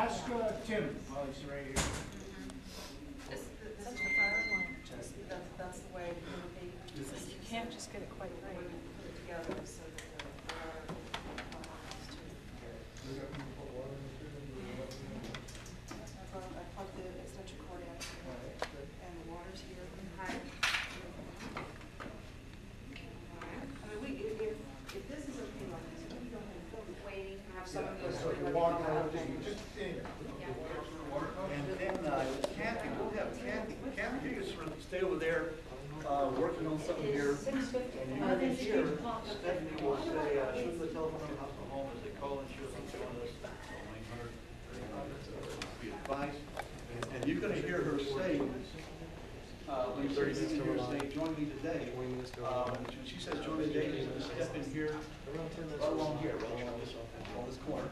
ask Tim while he's right here. It's such a fire alarm. That's the way it would be. You can't just get it quite right. We put it together so that there are options to it. I plugged the extension cord in, and the water's here. Hi. I mean, if this is a thing like this, we don't have to go waiting to have someone go. So you walk around, just in. And then Kathy, we'll have Kathy. Kathy, you just stay over there, working on something here. And you might be here. Stephanie will say, shoot the telephone on House to Home as they call, and she'll say one of those 900, 300, be advised. And you're going to hear her say, join me today. She says, join me today. Step in here, right along here, right on this corner.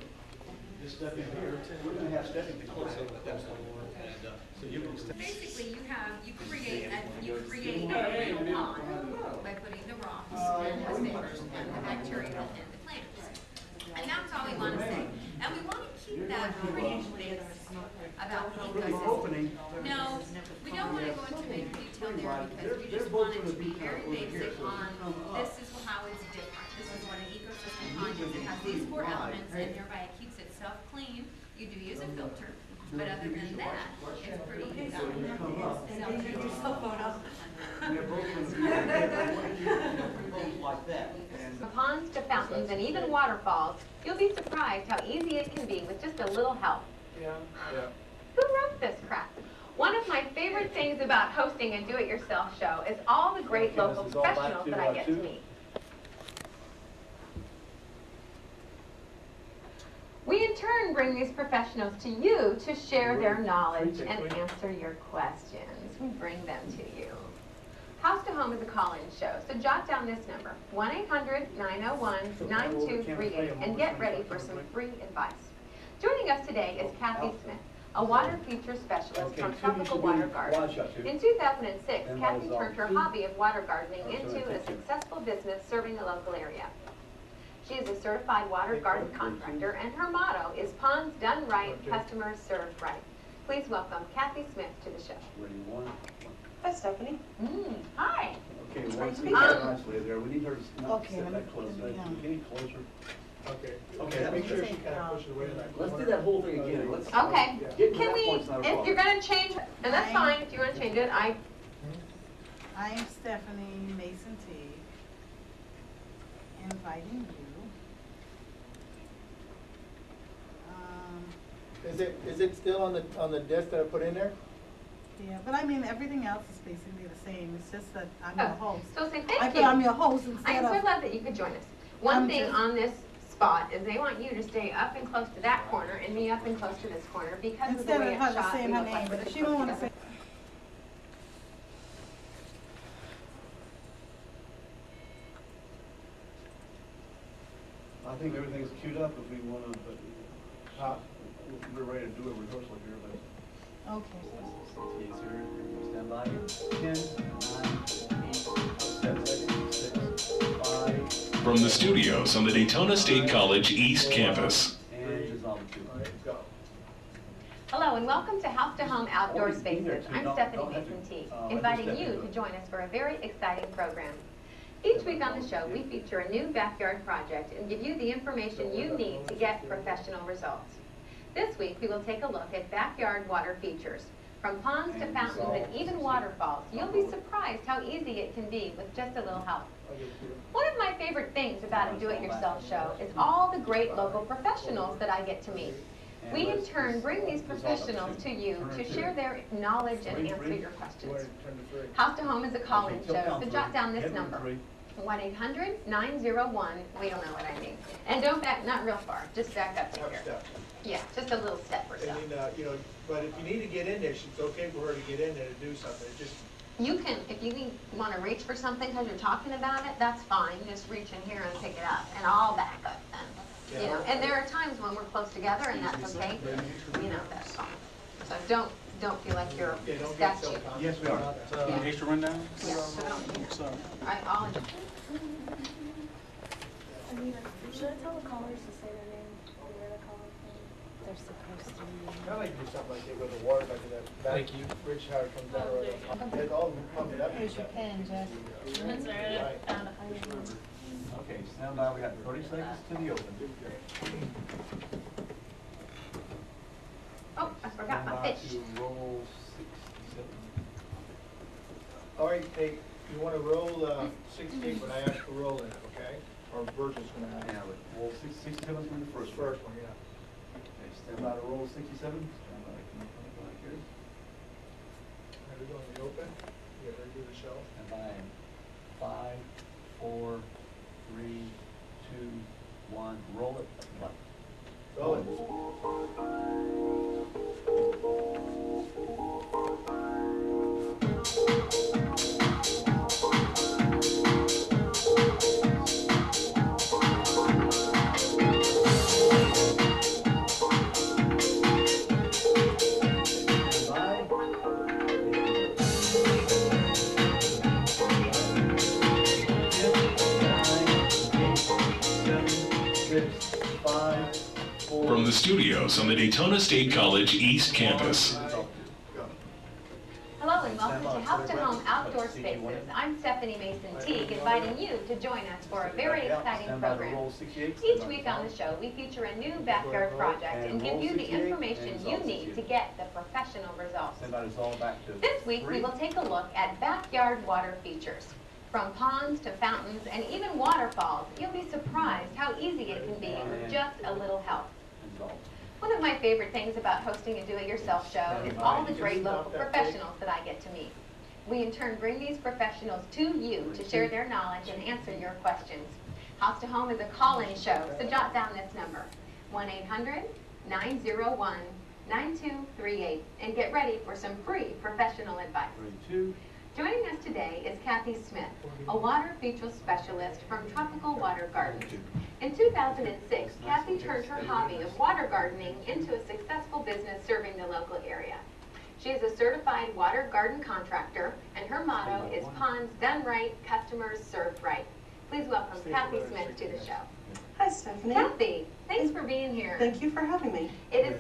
Just step in here. We're going to have stepping to close it, but that's not more. And so you can step. Basically, you create a pond by putting the rocks and the spiders and the bacteria and the plants. And that's all we want to say. And we want to keep that pretty basic about the ecosystem. No, we don't want to go into major detail there because we just want it to be very basic on this is how it's different. This is what an ecosystem pond is. It has these four elements, and thereby it keeps itself clean. You do use a filter, but other than that, it's pretty good. So take your cell phone off. From ponds to fountains and even waterfalls, you'll be surprised how easy it can be with just a little help. Yeah. Who wrote this crap? One of my favorite things about hosting a do-it-yourself show is all the great local professionals that I get to meet. We in turn bring these professionals to you to share their knowledge and answer your questions. We bring them to you. House to Home is a call-in show, so jot down this number, 1-800-901-9238, and get ready for some free advice. Joining us today is Kathy Smith, a water feature specialist from Tropical Water Gardens. In 2006, Kathy turned her hobby of water gardening into a successful business serving the local area. She is a certified water garden contractor, and her motto is ponds done right, customers served right. Please welcome Kathy Smith to the show. Hi, Stephanie. Hi. Okay, once we get there, we need her to not sit that close. Can you close her? Okay, make sure she kind of pushes away. Let's do that whole thing again. Okay. Can we, if you're going to change, and that's fine if you want to change it, I am Stephanie Mason-Teague, inviting you. Is it still on the disc that I put in there? Yeah, but I mean everything else is basically the same. It's just that I'm your host. So say thank you. I'm your host instead of. I'm so glad that you could join us. One thing on this spot is they want you to stay up and close to that corner and me up and close to this corner because of the way it's shot. Instead of her saying her name, but if she don't want to say. I think everything's queued up if we want to, but we're ready to do a rehearsal here. But. Okay. Stand by. 10, 9, 7, 6, 5. From the studios on the Daytona State College East Campus. Hello and welcome to House to Home Outdoor Spaces. I'm Stephanie Mason-Teague, inviting you to join us for a very exciting program. Each week on the show, we feature a new backyard project and give you the information you need to get professional results. This week, we will take a look at backyard water features. From ponds to fountains and even waterfalls, you'll be surprised how easy it can be with just a little help. One of my favorite things about a do-it-yourself show is all the great local professionals that I get to meet. We, in turn, bring these professionals to you to share their knowledge and answer your questions. House to Home is a call-in show, so jot down this number. 1-800-901, we don't know what I mean. And don't back, not real far, just back up to here. Step. Yeah, just a little step or so. And then, but if you need to get in there, it's okay for her to get in there to do something. It just you can, if you want to reach for something because you're talking about it, that's fine. Just reach in here and pick it up, and I'll back up then. Yeah. You know, and there are times when we're close together, and that's okay. You know, that's fine. So don't feel like you're a statue. Yes, we are. An extra rundown? Yeah, so don't. Sorry. All right, I'll. Should I tell the callers to say their name or where they're calling from? They're supposed to be. Kind of like do something like they go to the water back to that back Thank you. Bridge how it comes down. It all pumped up. Here's your pen, Jess. That's all right. I found it. Okay, stand by. We got 30 seconds to the open. Oh, I forgot my fish. Roll 67. All right, hey, you want to roll 16 when I ask for rolling, okay? Or Virgil's going to have it. Roll 67 is going to be the first one, yeah. Okay, stand by to roll 67. Stand by to come up here. There we go in the open. Yeah, there you go, the shelf. Stand by. 5, 4, 3, 2, 1. Roll it. Roll it. From the studios on the Daytona State College East Campus. Hello and welcome to House to Home Outdoor Spaces. I'm Stephanie Mason-Teague, inviting you to join us for a very exciting program. Each week on the show, we feature a new backyard project and give you the information you need to get the professional results. This week, we will take a look at backyard water features. From ponds to fountains and even waterfalls, you'll be surprised how easy it can be with just a little help. One of my favorite things about hosting a do-it-yourself show is all the great local professionals that I get to meet. We in turn bring these professionals to you to share their knowledge and answer your questions. House to Home is a call-in show, so jot down this number, 1-800-901-9238, and get ready for some free professional advice. Joining us today is Kathy Smith, a water feature specialist from Tropical Water Gardens. In 2006, Kathy turned her hobby of water gardening into a successful business serving the local area. She is a certified water garden contractor, and her motto is ponds done right, customers served right. Please welcome Kathy Smith to the show. Hi, Stephanie. Kathy, thanks for being here. Thank you for having me.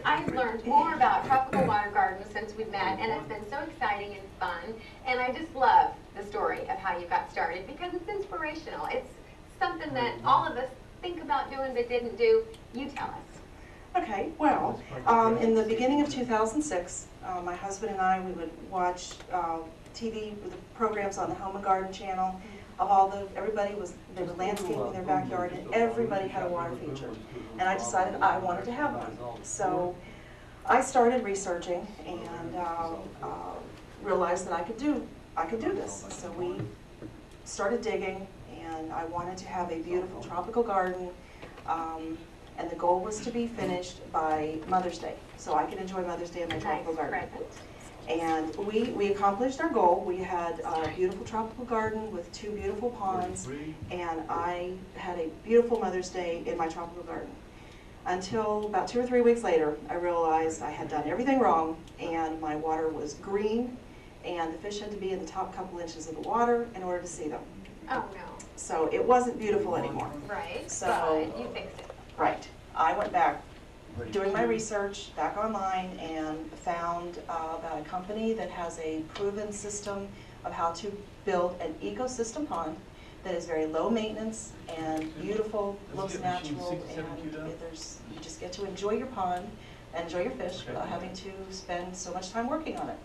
I've learned more about Tropical Water Gardens since we've met, and it's been so exciting and fun. And I just love the story of how you got started because it's inspirational. It's something that all of us think about doing but didn't do. You tell us. Okay, well, in the beginning of 2006, my husband and I, we would watch TV with the programs on the Home and Garden Channel. Everybody was, they were landscaping their backyard, and everybody had a water feature. And I decided I wanted to have one. So I started researching and realized that I could do this. So we started digging, and I wanted to have a beautiful tropical garden. And the goal was to be finished by Mother's Day, so I could enjoy Mother's Day in my tropical garden. And we accomplished our goal. We had a beautiful tropical garden with two beautiful ponds, and I had a beautiful Mother's Day in my tropical garden. Until about 2 or 3 weeks later, I realized I had done everything wrong, and my water was green, and the fish had to be in the top couple inches of the water in order to see them. Oh, no. So it wasn't beautiful anymore. Right, so you fixed it. Right. I went back, doing my research back online, and found about a company that has a proven system of how to build an ecosystem pond that is very low maintenance and beautiful, looks natural, and you just get to enjoy your pond and enjoy your fish without having to spend so much time working on it.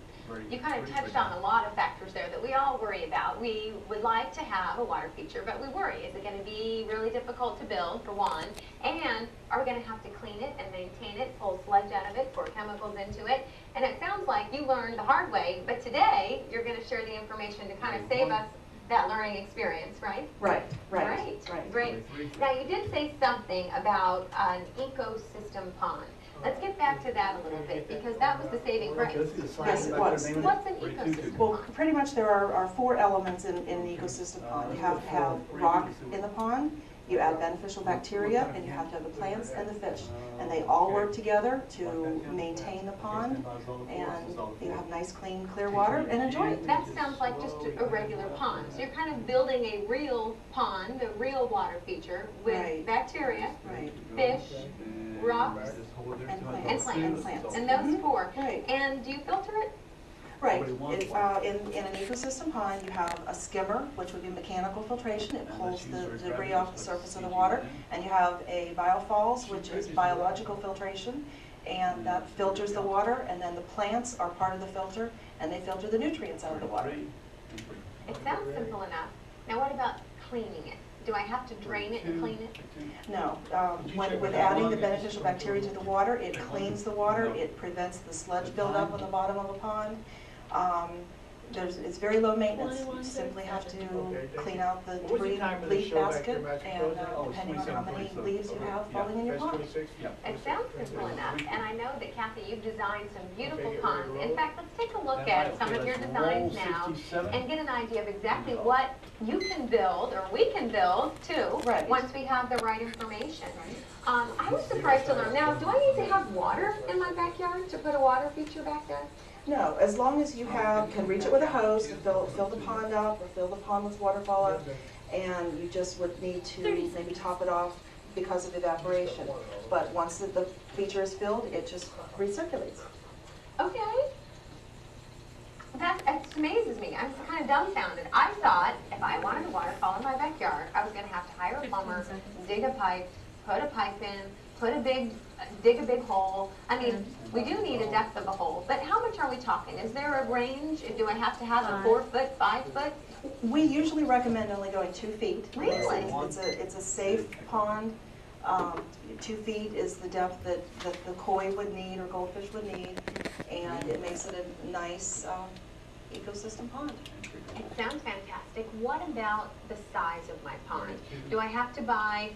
You kind of touched on a lot of factors there that we all worry about. We would like to have a water feature, but we worry, is it going to be really difficult to build, for one, and are we going to have to clean it and maintain it, pull sludge out of it, pour chemicals into it? And it sounds like you learned the hard way, but today you're going to share the information to kind of save us that learning experience, right? Right. Great. Now, you did say something about an ecosystem pond. Let's get back to that a little bit, because that was the saving grace. Yes, it was. What's an ecosystem? Well, pretty much there are four elements in an ecosystem pond. You have to have rock in the pond, You add beneficial bacteria, and you have to have the plants and the fish, and they all work together to maintain the pond, and you have nice, clean, clear water, and enjoy it. That sounds like just a regular pond. So you're kind of building a real pond, a real water feature with bacteria, fish, rocks, and plants. And those four. And do you filter it? Right. In an ecosystem pond, you have a skimmer, which would be mechanical filtration. It pulls the debris off the surface of the water. And you have a BioFalls, which is biological filtration, and that filters the water. And then the plants are part of the filter, and they filter the nutrients out of the water. It sounds simple enough. Now, what about cleaning it? Do I have to drain it and clean it? No. With adding the beneficial bacteria to the water, it cleans the water. It prevents the sludge buildup on the bottom of the pond. It's very low maintenance. You simply have to clean out the debris leaf basket, and depending on how many leaves you have falling in your pond. It sounds simple enough, and I know that, Kathy, you've designed some beautiful ponds. In fact, let's take a look at some of your designs now and get an idea of exactly what you can build, or we can build, too, once we have the right information. I was surprised to learn. Now, do I need to have water in my backyard to put a water feature back there? No, as long as you can reach it with a hose and fill the pond up, or fill the pond with water fallow, and you just would need to maybe top it off because of evaporation. But once the feature is filled, it just recirculates. Okay. That amazes me. I'm kind of dumbfounded. I thought if I wanted a waterfall in my backyard, I was going to have to hire a plumber, dig a pipe, put a pipe in, dig a big hole. I mean, we do need a depth of a hole, but how much are we talking? Is there a range? Do I have to have a 4 foot, 5 foot? We usually recommend only going 2 feet. Really? It's a safe pond. 2 feet is the depth that the koi would need, or goldfish would need, and it makes it a nice ecosystem pond. It sounds fantastic. What about the size of my pond? Do I have to buy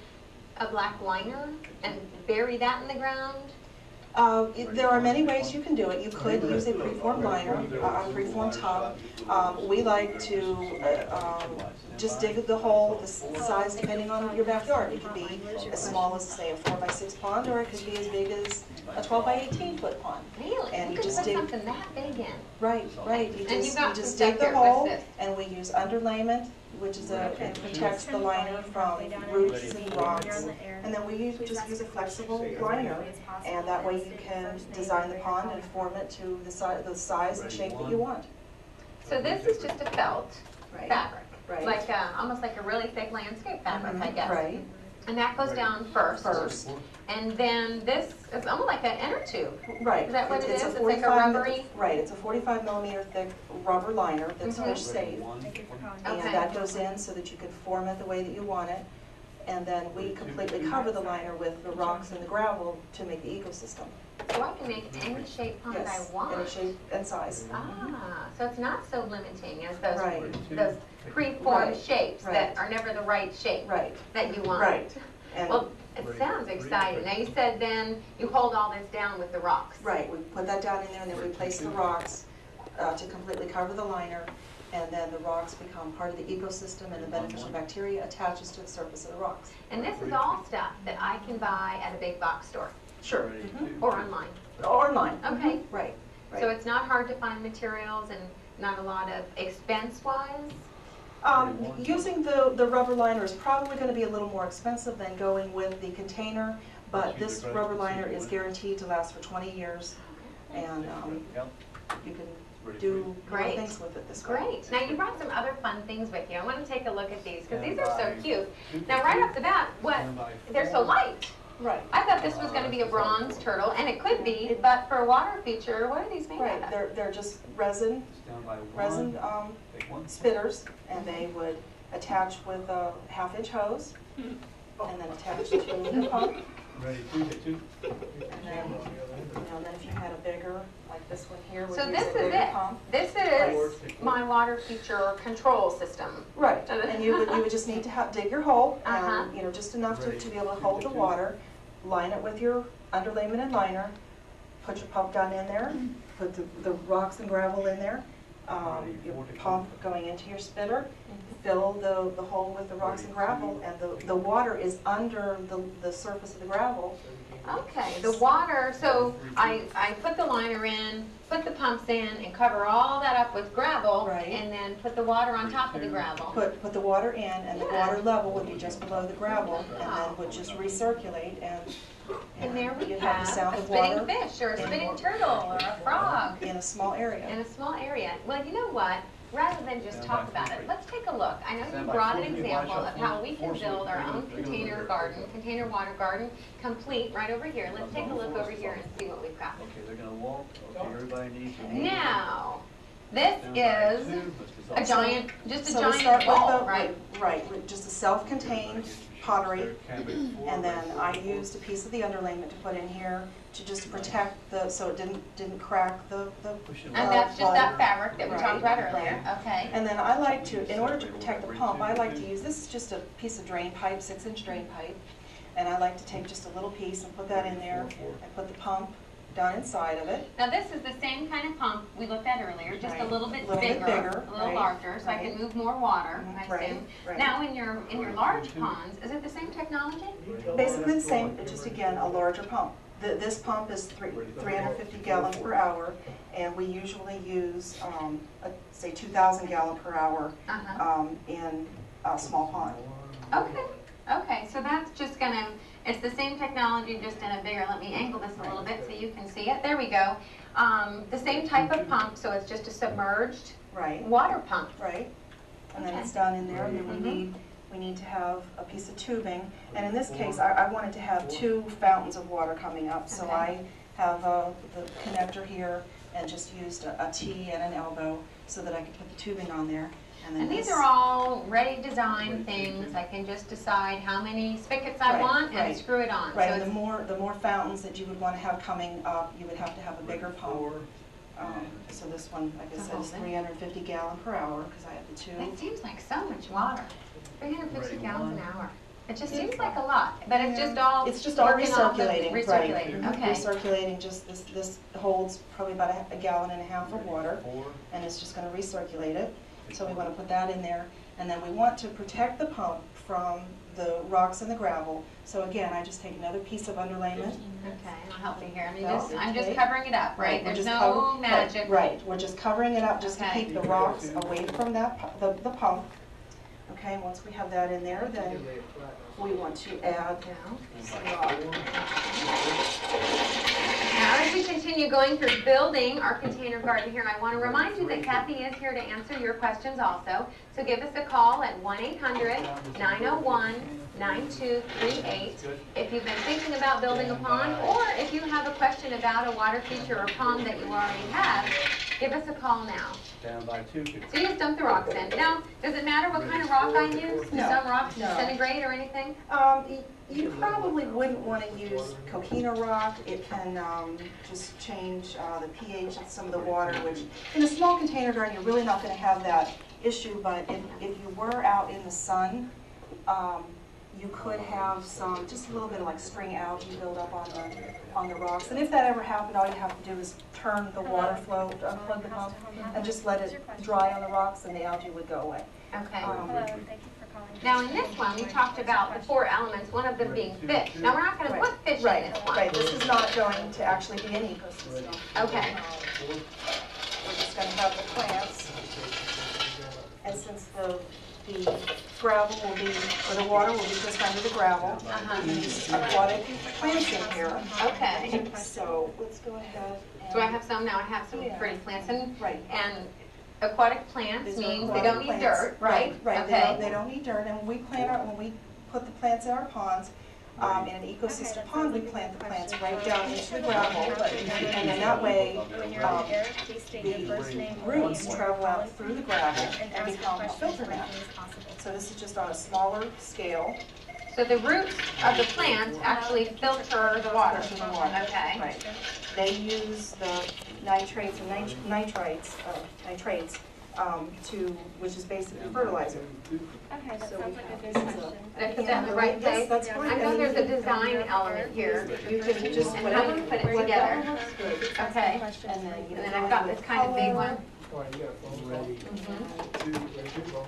a black liner and bury that in the ground? There are many ways you can do it. You could use a preformed liner, a preformed tub. We like to just dig the hole with the size depending on your backyard. It can be as small as, say, a 4 by 6 pond, or it could be as big as a 12 by 18 foot pond. Really? And you just dig something that big in. Right, right. You just dig the hole, and we use underlayment, which is it protects the liner from roots and rocks. And then we just use a flexible liner, and that way you can design the pond and form it to the size and shape that you want. So this is just a felt fabric, like almost like a really thick landscape fabric, I guess. Right. And that goes down first. And then this is almost like an inner tube. Right. Is that what it is? It's like a rubbery? Right. It's a 45 millimeter thick rubber liner that's fish safe. And that goes in so that you can form it the way that you want it. And then we completely cover the liner with the rocks and the gravel to make the ecosystem. So I can make any shape pond I want. Any shape and size. Ah, so it's not so limiting as those preformed shapes that are never the right shape that you want. Right. And well, it sounds exciting. Now you said then you hold all this down with the rocks. Right. We put that down in there, and then we place the rocks to completely cover the liner. And then the rocks become part of the ecosystem, and the beneficial bacteria attaches to the surface of the rocks. And this is all stuff that I can buy at a big box store? Sure. Mm-hmm. Or online? Or online. Okay. Mm-hmm. Right. So it's not hard to find materials, and not a lot of expense-wise? Using the rubber liner is probably going to be a little more expensive than going with the container, but this rubber liner is guaranteed to last for 20 years. And you can do great things with it this way. Great. Now you brought some other fun things with you. I want to take a look at these, because these are so cute. Now right off the bat, they're so light. Right. I thought this was going to be a bronze turtle, and it could be, but for a water feature, what are these made out of? They're just resin spitters, and they would attach with a half-inch hose, and then attach to the pump. And then if you had a bigger, like this one here, so this is it. Pump. This is my water feature control system. Right. And you would just need to dig your hole, you know, just enough to be able to hold the water, line it with your underlayment and liner, put your pump gun in there, put the rocks and gravel in there, your pump going into your spinner, fill the hole with the rocks and gravel, and the water is under the surface of the gravel. Okay, the water, so I put the liner in, put the pumps in, and cover all that up with gravel, right, and then put the water on top of the gravel. Put the water in, and yeah, the water level would be just below the gravel, and then would just recirculate, and there we have the sound of water. A spitting fish, or a spitting turtle, or a frog. In a small area. In a small area. Well, you know what? Rather than just talk about it, let's take a look. I know you brought an example of how we can build our own container garden, container water garden, complete right over here. Let's take a look over here and see what we've got. Okay, they're going to walk. Okay, everybody needs to. Now, this is a giant, just a giant bowl, right? Right, just a self-contained pottery, and then I used a piece of the underlayment to put in here to just protect the, so it didn't crack the And that's just that fabric that we talked about earlier. Okay. And then I like to, in order to protect the pump, I like to use, this is just a piece of drain pipe, 6-inch drain pipe, and I like to take just a little piece and put that in there and put the pump down inside of it. Now this is the same kind of pump we looked at earlier, just a little bit bigger, a little larger, so I can move more water, I assume. Now in your large ponds, is it the same technology? Basically the same, but just again a larger pump. This pump is 350 gallon per hour, and we usually use say 2,000 gallon per hour in a small pond. Okay. Okay, so that's just going to, it's the same technology, just in a bigger, let me angle this a little bit so you can see it. There we go. The same type of pump, so it's just a submerged water pump. Right, and then it's down in there, and then we need to have a piece of tubing. And in this case, I wanted to have two fountains of water coming up, so I have the connector here and just used a T and an elbow so that I could put the tubing on there. And these are all ready designed things. I can just decide how many spigots I want and screw it on. Right. So and the more fountains that you would want to have coming up, you would have to have a bigger pump. So this one, like I said, is 350 gallon per hour because I have the two. It seems like so much water. 350 gallons an hour. It just seems like a lot, but it's just all recirculating. Recirculating. Okay. Recirculating. Just this holds probably about a gallon and a half of water, and it's just going to recirculate it. So we want to put that in there, and then we want to protect the pump from the rocks and the gravel. So again, I just take another piece of underlayment. Okay, I'll help you here. I'm just covering it up, right? There's no magic. Right, we're just covering it up just to keep the rocks away from that the pump. Okay, and once we have that in there, then we want to add some Now, as we continue going through building our container garden here, I want to remind you that Kathy is here to answer your questions also. So give us a call at 1-800-901-9238 if you've been thinking about building a pond, or if you have a question about a water feature or pond that you already have, give us a call now. Down by 2. So you just dump the rocks in. Now, does it matter what kind of rock I use? No. Some rocks disintegrate or anything? You probably wouldn't want to use coquina rock. It can just change the pH of some of the water, which in a small container garden, you're really not going to have that issue, but if you were out in the sun, you could have some, just a little bit of like string algae build up on the rocks. And if that ever happened, all you have to do is turn the water flow, unplug the pump, and just let it dry on the rocks, and the algae would go away. Okay. Hello, thank you for calling. Now in this one, we talked about the 4 elements, one of them being fish. Now we're not going to put fish in this one. Right, this is not going to actually be an ecosystem. Okay. We're just going to have the plants, and since the gravel will be, or the water will be just under the gravel. We use aquatic plants in here. Okay. So let's go ahead. So I have some now. I have some pretty plants, and aquatic plants means they don't need dirt, right? Right. Okay. They don't need dirt, and we plant our, when we put the plants in our ponds. In an ecosystem pond, we plant the plants right down into the gravel, and then that way the roots travel out through the gravel and become a filter mat. So this is just on a smaller scale. So the roots of the plants actually filter the water. Okay. Right. They use the nitrates and nitrates. Which is basically fertilizer. Okay, that so sounds like a good question. That's the right place. That's fine. I know there's a design element here. You can just put it together. Okay. And then I've got this kind of big one. Ready.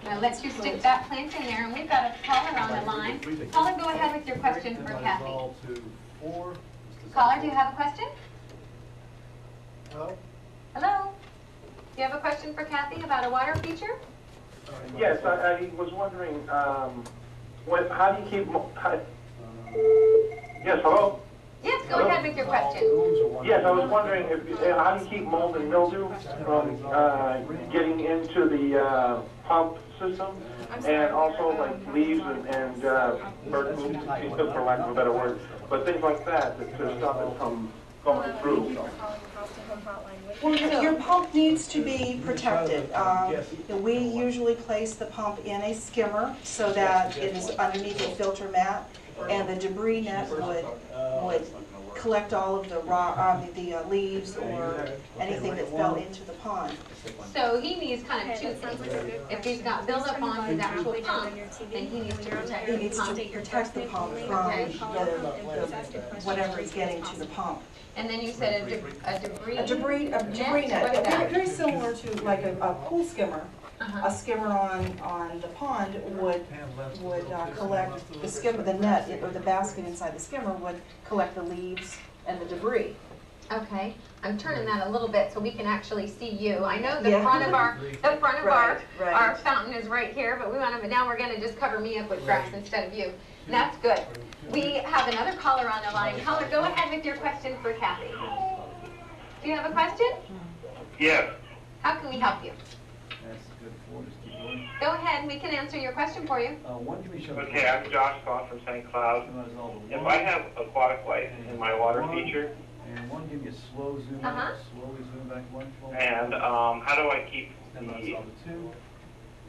Now let's just stick that plant in there, and we've got a caller on the line. Caller, go ahead with your question for Kathy. Caller, do you have a question? Hello? Hello? Do you have a question for Kathy about a water feature? Yes, I was wondering, how do you keep... Yes, hello? Yes, go ahead with your question. Yes, I was wondering how do you keep mold and mildew from getting into the pump system, and also like leaves and bird poop, for lack of a better word, but things like that to stop it from going through. Well, your pump needs to be protected. We usually place the pump in a skimmer so that it is underneath the filter mat, and the debris net would collect all of the leaves or anything that fell into the pond. So he needs kind of two things. If he's got buildup on his actual pump, then he needs to protect the pump from the whatever is getting to the pump. And then you said a debris net. Very similar to like a pool skimmer. A skimmer on the pond would collect the net or the basket inside the skimmer would collect the leaves and the debris. Okay, I'm turning that a little bit so we can actually see you. I know the front of our fountain is right here, but now we're going to just cover me up with grass instead of you. And that's good. We have another caller on the line. Caller, go ahead with your question for Kathy. Do you have a question? Yes. How can we help you? Go ahead, we can answer your question for you. Okay, I'm Josh Paul from St. Cloud. If I have aquatic life in my water feature, give me a slow zoom out, slowly zoom back one. And how do I keep the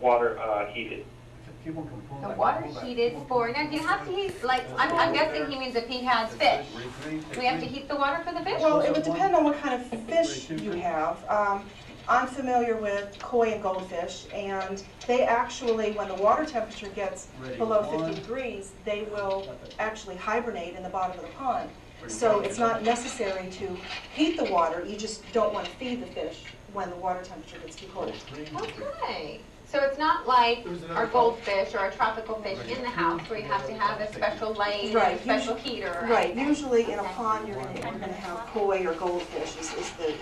water heated? The water heated for, now do you have to heat, like, I'm guessing he means if he has fish. Do we have to heat the water for the fish? Well, it would depend on what kind of fish you have. I'm familiar with koi and goldfish, and they actually, when the water temperature gets below 50 degrees, they will actually hibernate in the bottom of the pond. So it's not necessary to heat the water, you just don't want to feed the fish when the water temperature gets too cold. Okay. So it's not like our goldfish or our tropical fish in the house where you have to have a special light, a special heater. Right. Usually in a pond you're going to have koi or goldfish is the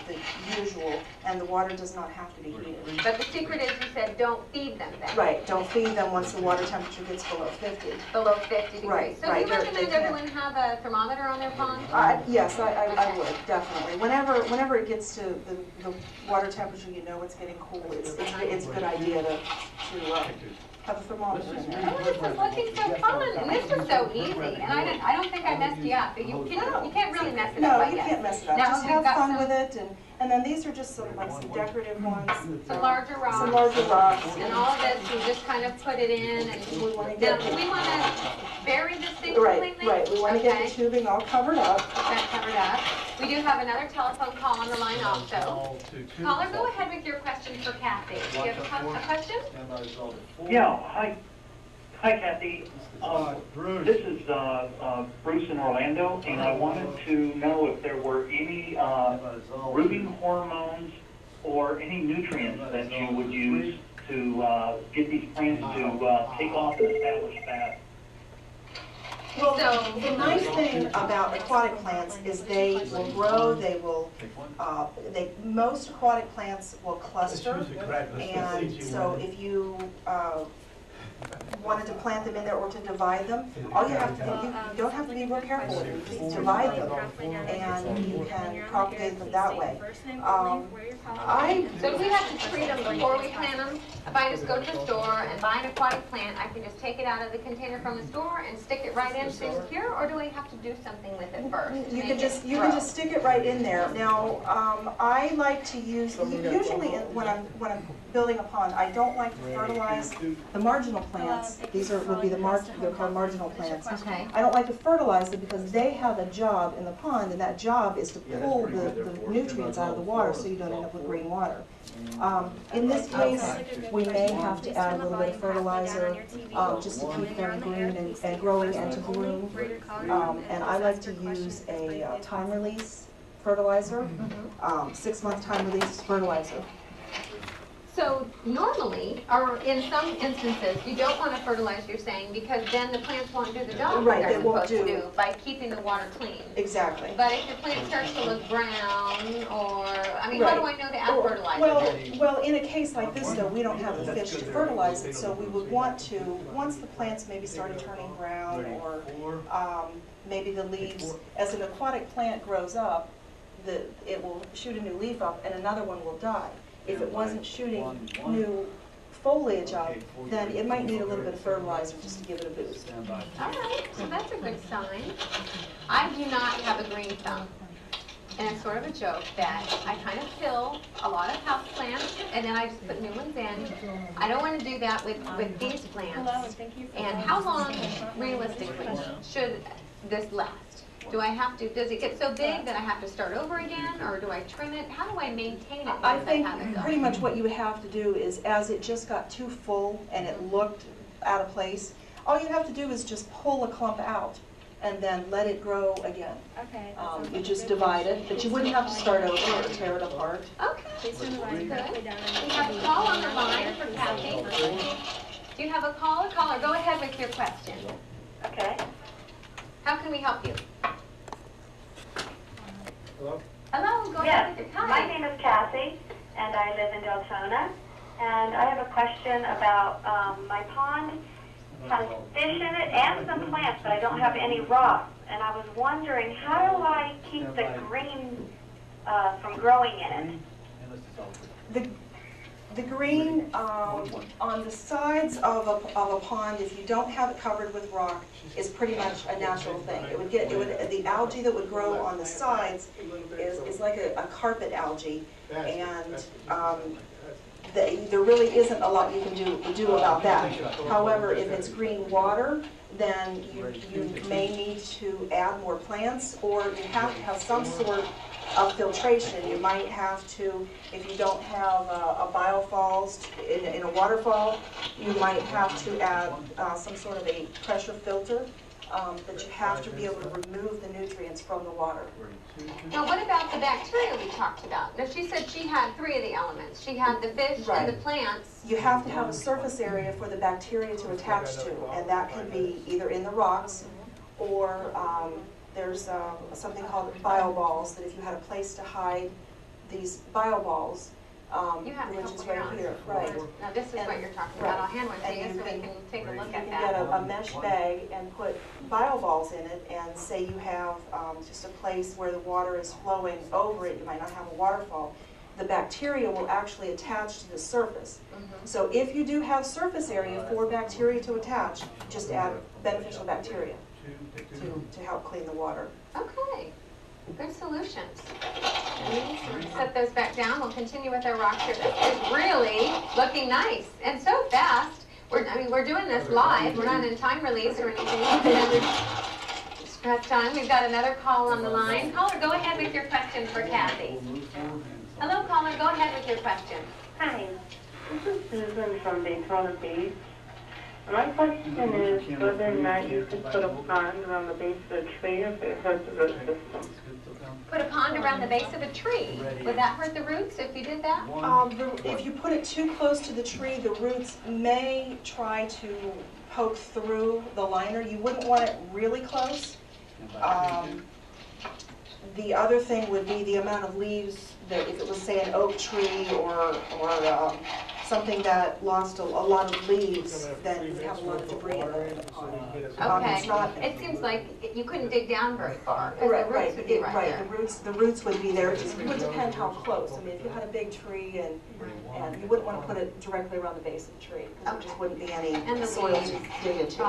usual, and the water does not have to be heated. But the secret is, you said, don't feed them then. Right. Don't feed them once the water temperature gets below 50. Below 50 degrees. Right. So do you recommend everyone have a thermometer on their pond? Yes, I would, definitely. Whenever it gets to the water temperature, you know it's getting cool. It's a good idea to have a thermometer. Oh, this is looking so fun, and this was so easy, and I don't think I messed you up. You can't really mess it up. No, you can't mess it up. Just have fun with it, and then these are just some decorative ones. Some larger rocks. And all of this, we just kind of put it in, and we want to bury this thing completely. Right. We want to get the tubing all covered up. That covered up. We do have another telephone call on the line also. Caller, go ahead with your question for Kathy. Do you have a question? Yeah, hi Kathy. This is Bruce in Orlando, and I wanted to know if there were any rooting hormones or any nutrients that you would use to get these plants to take off and establish that. Well, the nice thing about aquatic plants is they will grow, most aquatic plants will cluster, and so if you wanted to plant them in there or to divide them, all you have to do, you don't have to be real careful with them, just divide them, and you can propagate them that way. So do we have to treat them before we plant them? If I just go to the store and buy an aquatic plant, I can just take it out of the container from the store and stick it right in to secure, or do I have to do something with it first? You can just stick it right in there. Now, I like to use, usually when I'm building a pond, I don't like to fertilize the marginal plants. These they're called marginal plants. Okay. I don't like to fertilize them because they have a job in the pond, and that job is to pull the nutrients out of the water so you don't end up with green water. In this case, we may have to add a little bit of fertilizer just to keep them green and growing and to bloom. And I like to use a time release fertilizer, 6-month time release fertilizer. So normally, or in some instances, you don't want to fertilize, you're saying, because then the plants won't do the job that they're supposed to do by keeping the water clean. Exactly. But if your plant starts to look brown, or, I mean, how do I know to add fertilizer? Well, in a case like this, though, we don't have the fish to fertilize it, so we would want to, once the plants maybe started turning brown, or maybe the leaves, as an aquatic plant grows up, it will shoot a new leaf up and another one will die. If it wasn't shooting new foliage up, then it might need a little bit of fertilizer just to give it a boost. All right, so that's a good sign. I do not have a green thumb. And it's sort of a joke that I kind of kill a lot of house plants and then I just put new ones in. I don't want to do that with these plants. Hello, thank you. And how long, realistically, should this last? Do I have to, does it get so big that I have to start over again, or do I trim it? How do I maintain it? I think pretty much what you have to do is, as it just got too full and it looked out of place, all you have to do is just pull a clump out and then let it grow again. Okay. You just divide it, but you wouldn't have to start over or tear it apart. Okay. We have a call on the line for Kathy. Do you have a caller? Go ahead with your question. Okay. How can we help you? Hello? Hello, go ahead with your time. My name is Kathy, and I live in Daytona, and I have a question about my pond has fish in it and some plants, but I don't have any rocks, and I was wondering, how do I keep the green from growing in it? The green on the sides of a pond, if you don't have it covered with rock, is pretty much a natural thing. The algae that would grow on the sides is like a carpet algae, and there really isn't a lot you can do about that. However, if it's green water, then you may need to add more plants, or you have to have some sort of filtration. You might have to, if you don't have a BioFalls in a waterfall, you might have to add some sort of a pressure filter, but you have to be able to remove the nutrients from the water. Now what about the bacteria we talked about? Now she said she had three of the elements. She had the fish and the plants. You have to have a surface area for the bacteria to attach to, and that can be either in the rocks or there's something called BioBalls, that if you had a place to hide these BioBalls, which is right here. Right. Now this is what you're talking about. I'll hand one to you so we can take a look at that. You can get a mesh bag and put BioBalls in it, and say you have just a place where the water is flowing over it. You might not have a waterfall. The bacteria will actually attach to the surface. So if you do have surface area for bacteria to attach, just add beneficial bacteria to help clean the water. Okay, good solutions. Set those back down. We'll continue with our rock here. It's really looking nice and so fast. We're doing this live. We're not in time release or anything. Scratch on. We've got another call on the line. Caller, go ahead with your question for Kathy. Hello, caller. Go ahead with your question. Hi, this is Susan from Daytona Beach. My question is whether or not you could put a pond around the base of a tree if it hurt the root system. Put a pond around the base of a tree? Would that hurt the roots if you did that? If you put it too close to the tree, the roots may try to poke through the liner. You wouldn't want it really close. The other thing would be the amount of leaves that, if it was, say, an oak tree or something that lost a lot of leaves, then you would have a lot of debris in it. Okay. It seems like you couldn't dig down very far. Right. The roots would be there. It would depend how close. I mean, if you had a big tree and you wouldn't want to put it directly around the base of the tree, because there just wouldn't be any soil to dig into.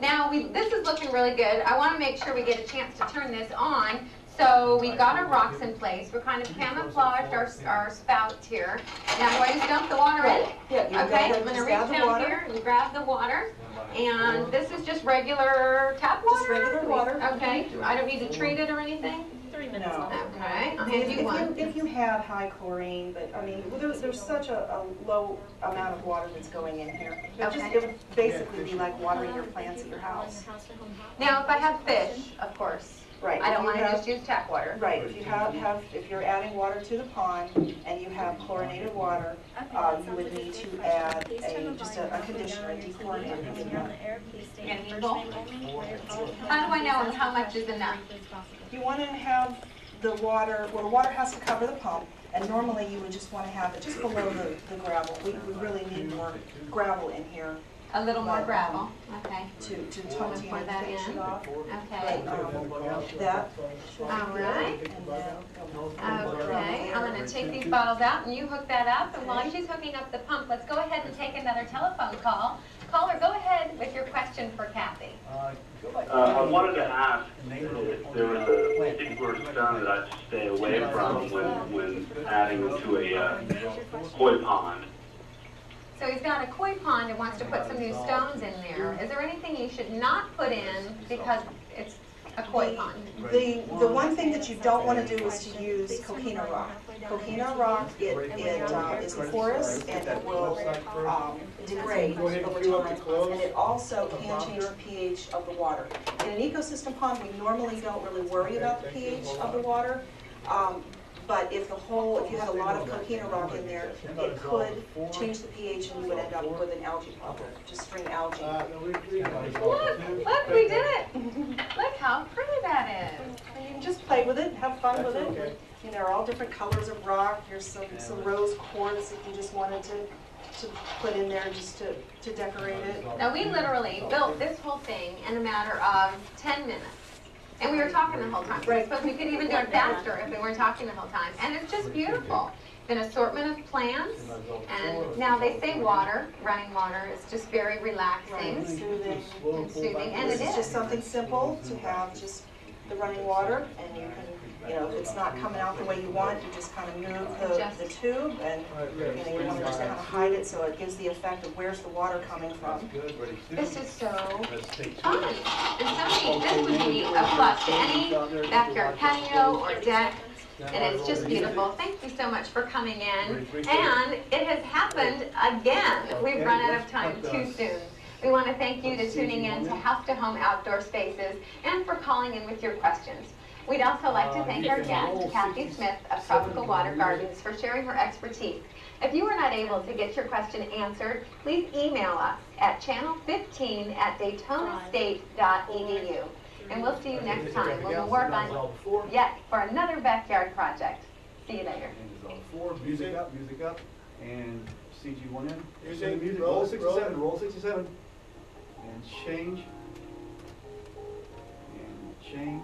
Now, this is looking really good. I want to make sure we get a chance to turn this on. So we've got our rocks in place. We're kind of camouflaged our spouts here. Now do I just dump the water in? Yeah, okay, I'm going to reach down here and grab the water. And this is just regular tap water? Just regular water. Okay, I don't need to treat it or anything? 3 minutes. No. Okay, I'll hand you one. If you have high chlorine, but I mean, there's such a low amount of water that's going in here. It would basically be like watering your plants at your house. Now if I have fish, of course, Right. I don't want to just use tap water. Right. If you have if you're adding water to the pond and you have chlorinated water, you would need to add a conditioner, a dechlorinator. And how do I know how much is enough? You want to have the water, well, the water has to cover the pump, and normally you would just want to have it just below the gravel. We really need more gravel in here. A little more gravel, okay. To pour that in. Okay. All right. Okay, I'm going to take these bottles out and you hook that up. And while she's hooking up the pump, let's go ahead and take another telephone call. Caller, go ahead with your question for Kathy. I wanted to ask if there was a particular stone that I should stay away from when adding to a koi pond. So he's got a koi pond and wants to put some new stones in there. Is there anything you should not put in because it's a koi pond? The one thing that you don't want to do is to use coquina rock. Coquina rock, it is porous and it will degrade over time. And it also can change the pH of the water. In an ecosystem pond, we normally don't really worry about the pH of the water. But if you had a lot of coquina rock in there, it could change the pH and you would end up with an algae problem, just string algae. Look, we did it. Look how pretty that is. You can just play with it, have fun with it. And there are all different colors of rock. There's some rose quartz if you just wanted to put in there just to decorate it. Now we literally built this whole thing in a matter of 10 minutes. And we were talking the whole time. Right. But we could even do it faster if we weren't talking the whole time. And it's just beautiful. An assortment of plants. And now they say water, running water, is just very relaxing. Soothing. And soothing. And it is just something simple to have just the running water. And you can, if it's not coming out the way you want, you just kind of move the tube. And you want to just kind of hide it so it gives the effect of where's the water coming from. This is so fun. This would be a plus to any backyard patio or deck, and it's just beautiful. Thank you so much for coming in, and it has happened again. We've run out of time too soon. We want to thank you for tuning in to House to Home Outdoor Spaces and for calling in with your questions. We'd also like to thank our guest, Kathy Smith of Tropical Water Gardens, for sharing her expertise. If you were not able to get your question answered, please email us at channel15@daytonastate.edu. And we'll see you next time when we'll work on yet for another backyard project. See you later. Music up, and CG1 in. Roll 67, roll 67. And change. And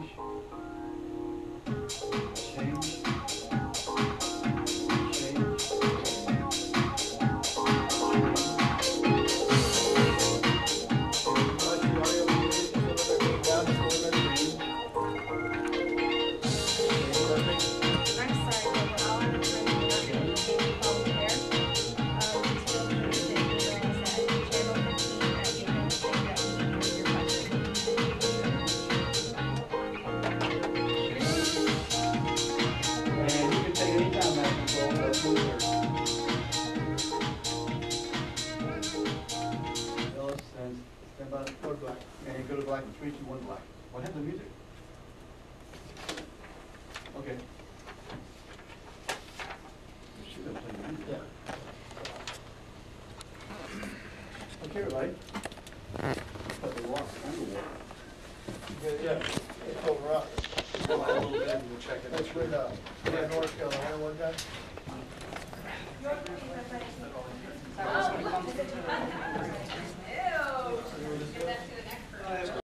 change.